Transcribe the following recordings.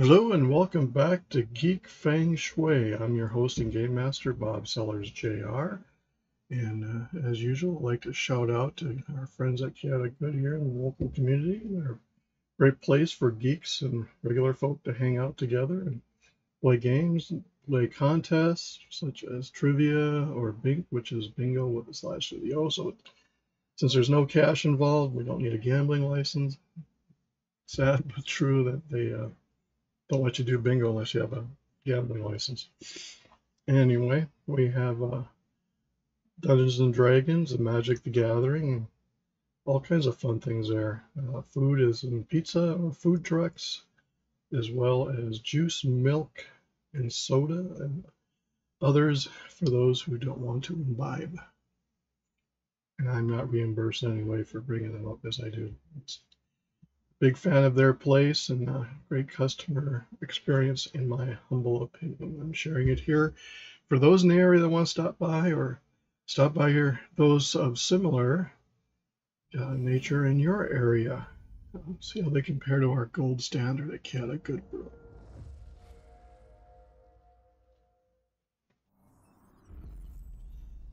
Hello and welcome back to Geek Feng Shui. I'm your host and game master, Bob Sellers JR. And as usual, I'd like to shout out to our friends at Chaotic Good here in the local community. They're a great place for geeks and regular folk to hang out together and play games, play contests such as trivia or Bink, which is bingo with a Slash Studio. So since there's no cash involved, we don't need a gambling license. Sad but true that they don't let you do bingo unless you have a gambling license. Anyway, we have Dungeons and Dragons and Magic the Gathering, and all kinds of fun things there. Food is in pizza or food trucks, as well as juice, milk, and soda, and others for those who don't want to imbibe. And I'm not reimbursed anyway for bringing them up as I do. It's big fan of their place and a great customer experience in my humble opinion. I'm sharing it here for those in the area that want to stop by, or stop by your, those of similar nature in your area. See how they compare to our gold standard at Chaotic Good Brewing.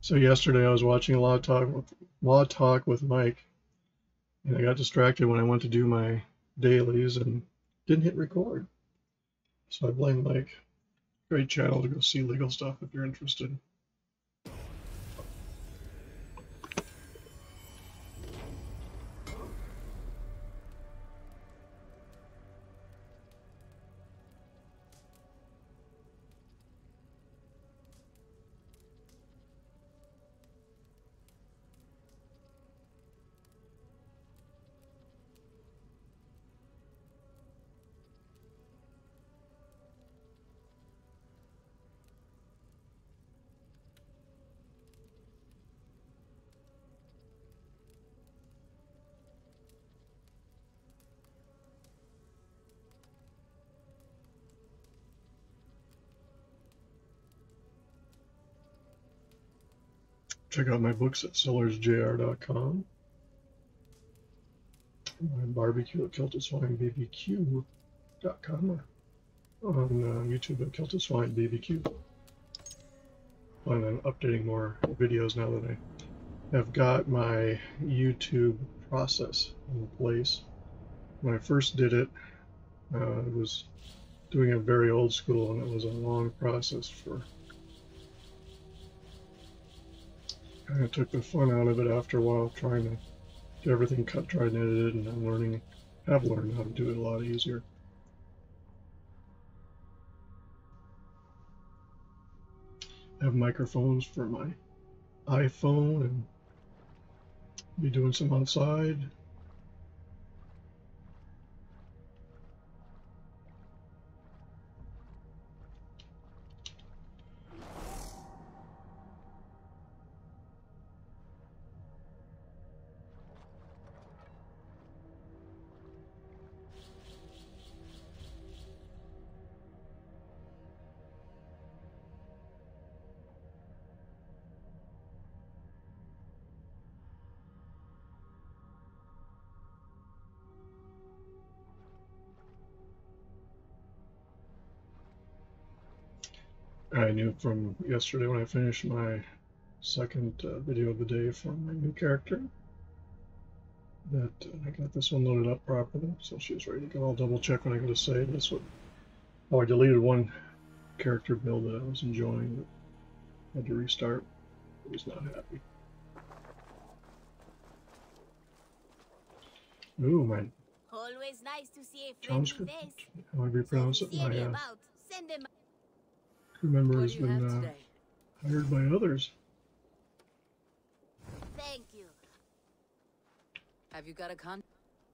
So yesterday I was watching Law Talk with Mike, and I got distracted when I went to do my dailies and didn't hit record. So I blame Mike. Great channel to go see legal stuff if you're interested. Check out my books at SellersJR.com, my barbecue at KiltedSwineBBQ.com, or on YouTube at Kilted Swine BBQ. Plan on updating more videos now that I have got my YouTube process in place. When I first did it, I was doing it very old school, and it was a long process for. Kind of took the fun out of it after a while, trying to get everything cut, dried, and edited, and I'm learning, have learned how to do it a lot easier. I have microphones for my iPhone, and be doing some outside. I knew from yesterday when I finished my second video of the day for my new character that I got this one loaded up properly, so she's ready to go. I'll double check when I go to save this one. Oh, I deleted one character build that I was enjoying, but had to restart. I was not happy. Ooh, my always nice to see a transcript. How do you pronounce it? My crew member has been hired by others. Thank you. Have you got a contract?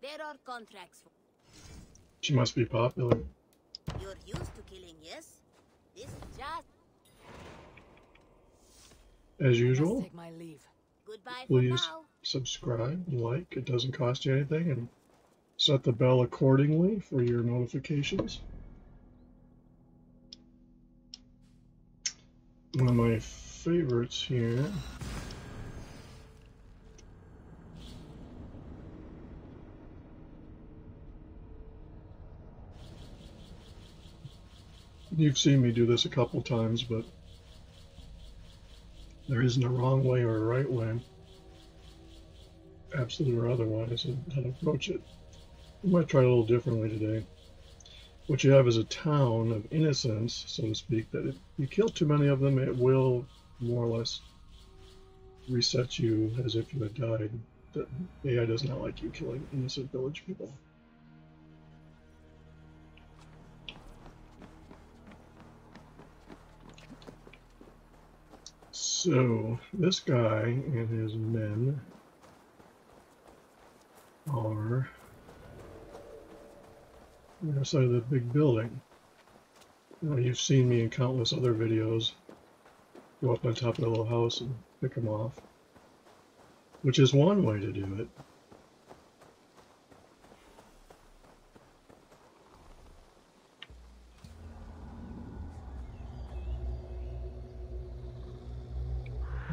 There are contracts. She must be popular. You're used to killing, yes? This just as usual. Take my leave. Goodbye. Please subscribe, like. It doesn't cost you anything, and set the bell accordingly for your notifications. One of my favorites here. You've seen me do this a couple times, but there isn't a wrong way or a right way, absolute or otherwise, and how to approach it. We might try it a little differently today. What you have is a town of innocents, so to speak, that if you kill too many of them, it will more or less reset you as if you had died. The AI does not like you killing innocent village people. So this guy and his men are on the other side of the big building. Now, you've seen me in countless other videos go up on top of the little house and pick them off, which is one way to do it.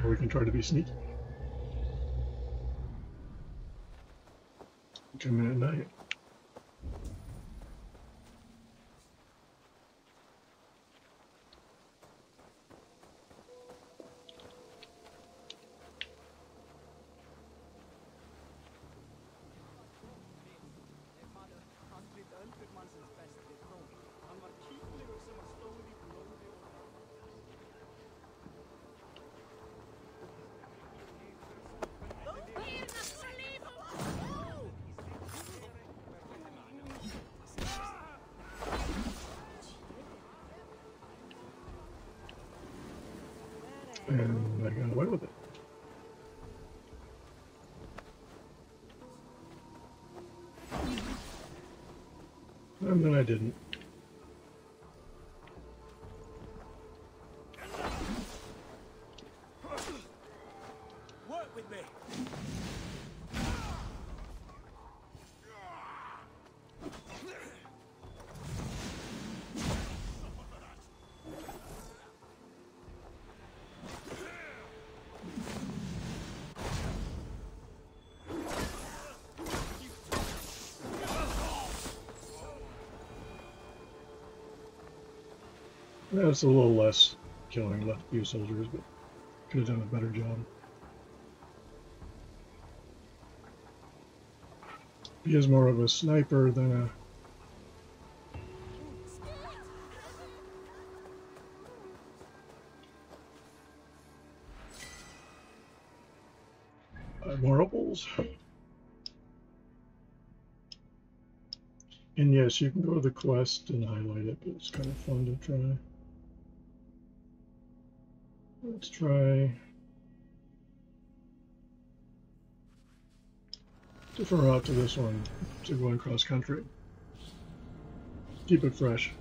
Or we can try to be sneaky. Come in at night. And I got away with it. And then I didn't. Work with me. That's a little less killing left few soldiers, but could have done a better job. He is more of a sniper than a more opals. And yes, you can go to the quest and highlight it, but it's kind of fun to try. Let's try different route to this one, to go across country. Keep it fresh.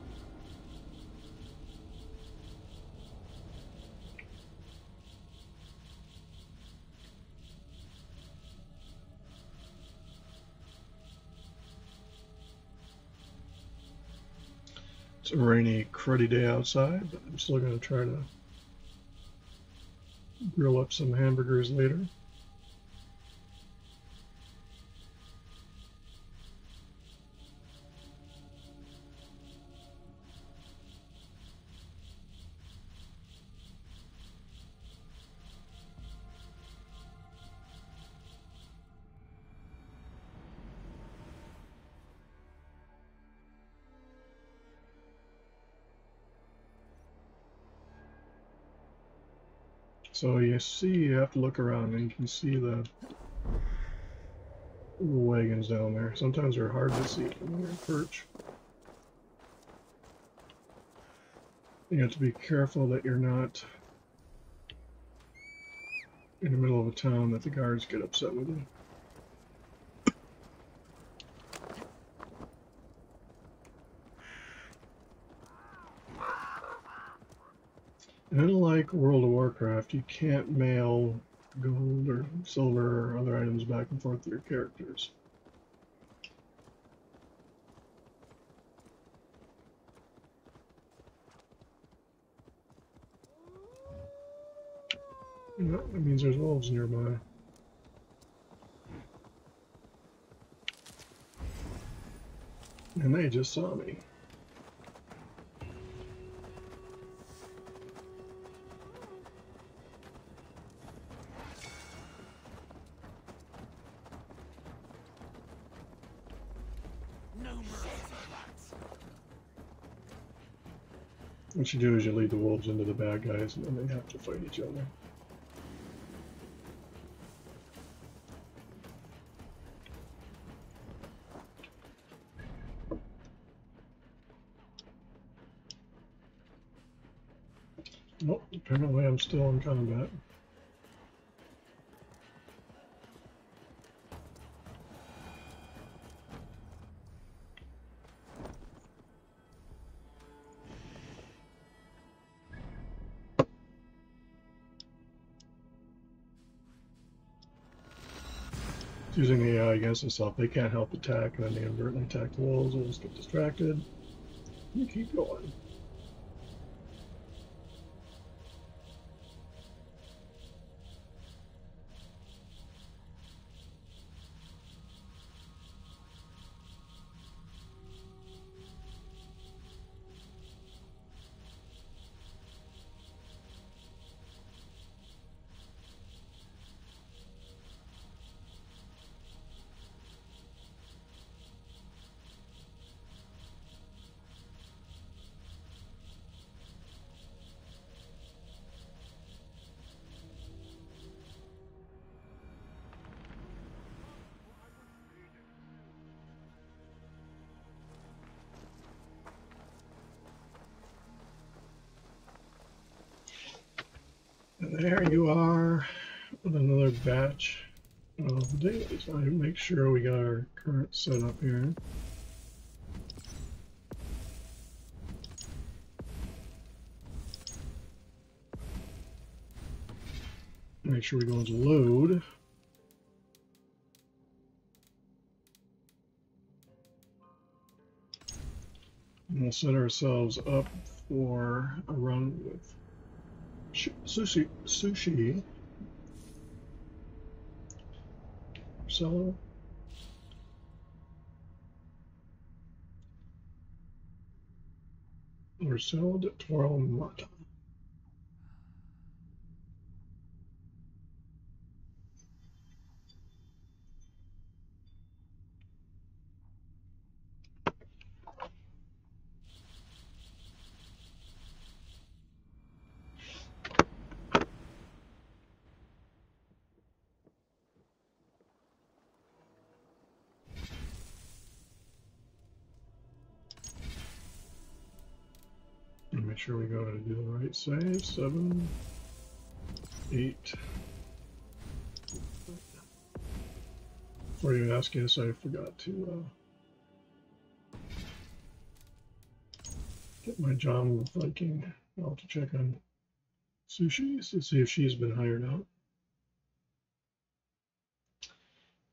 It's a rainy, cruddy day outside, but I'm still going to try to grill up some hamburgers later. So you see, you have to look around and you can see the wagons down there. Sometimes they're hard to see from your perch. You have to be careful that you're not in the middle of a town that the guards get upset with you. And unlike World of Warcraft, you can't mail gold or silver or other items back and forth to your characters. And that means there's wolves nearby. And they just saw me. What you do is you lead the wolves into the bad guys, and then they have to fight each other. Nope, apparently I'm still in combat. Using AI against itself, they can't help attack, and then they inadvertently attack the wolves. They'll just get distracted. You keep going. There you are with another batch of dailies. I make sure we got our current setup here. Make sure we go into load. And we'll set ourselves up for a run with Sushi, Seller, or Sell de Toro Mata. Sure, we go to do the right save. 7, 8. Before you ask us, I forgot to get my job with Viking. I'll have to check on Sushi to see if she's been hired out.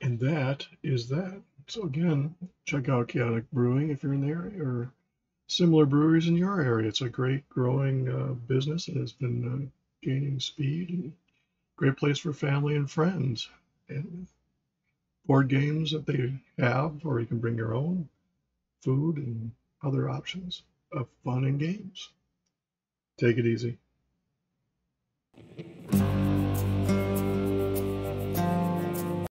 And that is that. So again, check out Chaotic Brewing if you're in the area, or similar breweries in your area. It's a great growing business, and it's been gaining speed, and great place for family and friends, and board games that they have, or you can bring your own food and other options of fun and games. Take it easy.